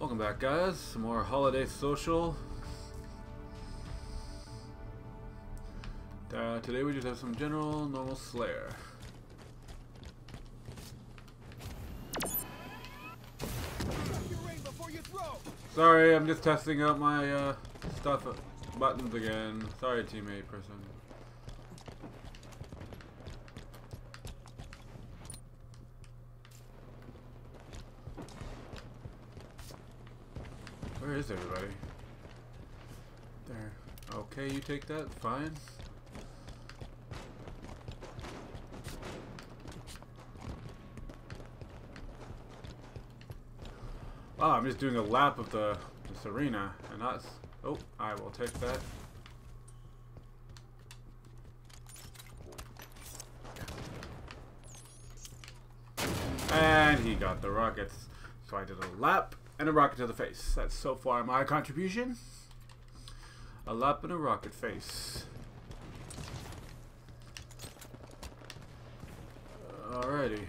Welcome back, guys. Some more Holiday Social. Today we just have some general, normal Slayer. Sorry, I'm just testing out my stuff buttons again. Sorry, teammate person. Where is everybody? There. Okay, you take that. Fine. Oh, I'm just doing a lap of this arena, and that's... Oh, I will take that. And he got the rockets. So I did a lap and a rocket to the face. That's so far my contribution. A lap and a rocket face. Alrighty.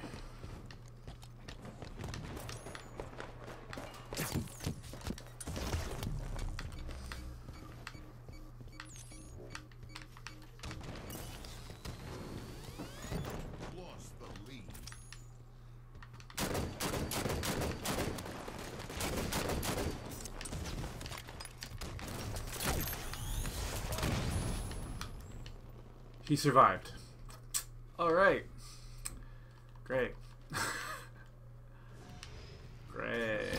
He survived. Alright. Great. Great.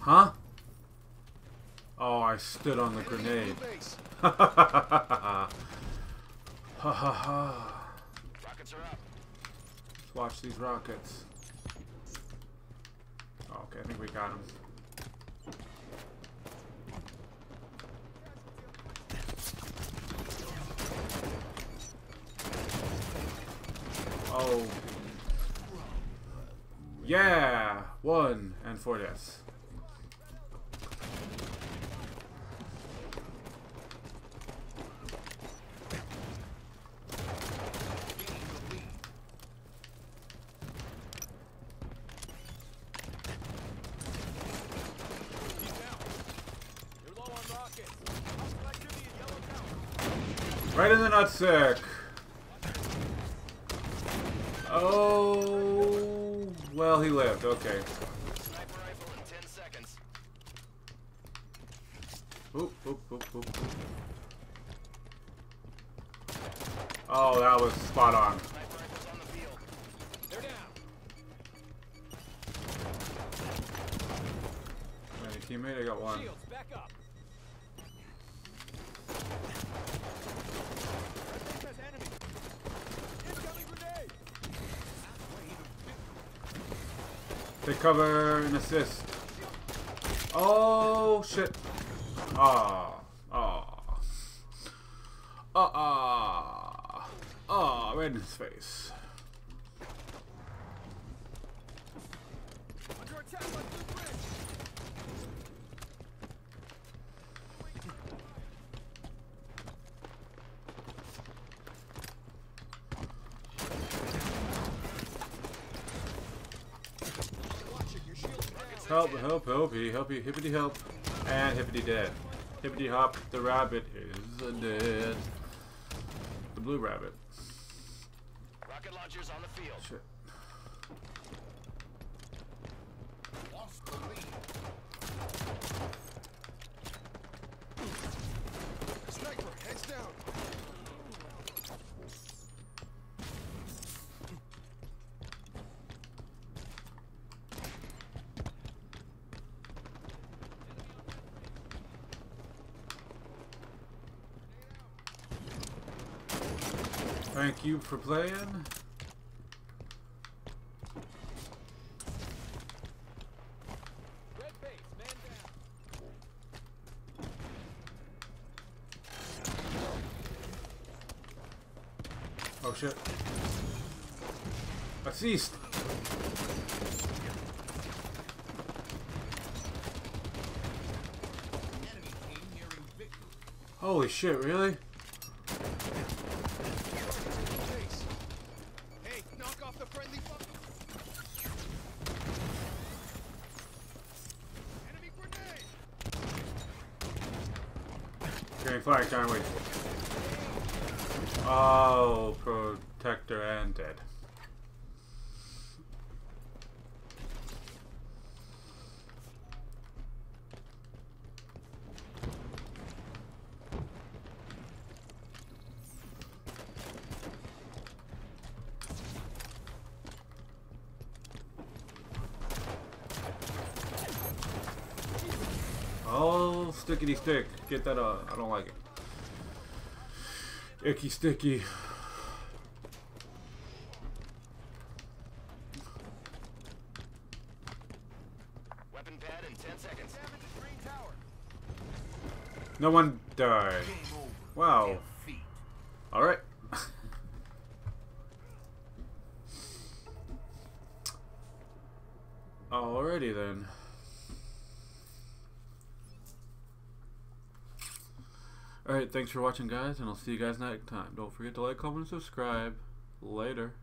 Huh? Oh, I stood on the grenade. Ha ha ha. Watch these rockets. Oh, okay, I think we got him. Oh. Yeah! 1 and 4 deaths. Right in the nutsack. Oh, well, he lived. Okay. Sniper rifle in 10 seconds. Oop, oop, oop, oop, oop. Oh, that was spot on. Sniper rifles on the field. They're down. Any teammate? I got one. Shields back up. Take cover and assist. Oh shit. Ah. Ah. Ah. Ah. Right in his face. Under attack on the bridge. Help, help, helpy, helpy, hippity help, and hippity dead. Hippity hop, the rabbit is dead. The blue rabbit. Rocket launchers on the field. Shit. Lost the lead. Sniper, heads down. Thank you for playing. Oh shit. I ceased. Holy shit, really? Hey, knock off the friendly fuck. Enemy grenade. Getting flagged, aren't we? Oh, protector and dead. Oh, stickity stick. Get that out. I don't like it. Icky sticky. Weapon pad in 10 seconds. Damage the green tower. No one died. Wow. Alright. Alrighty then. Alright, thanks for watching guys, and I'll see you guys next time. Don't forget to like, comment, and subscribe. Later.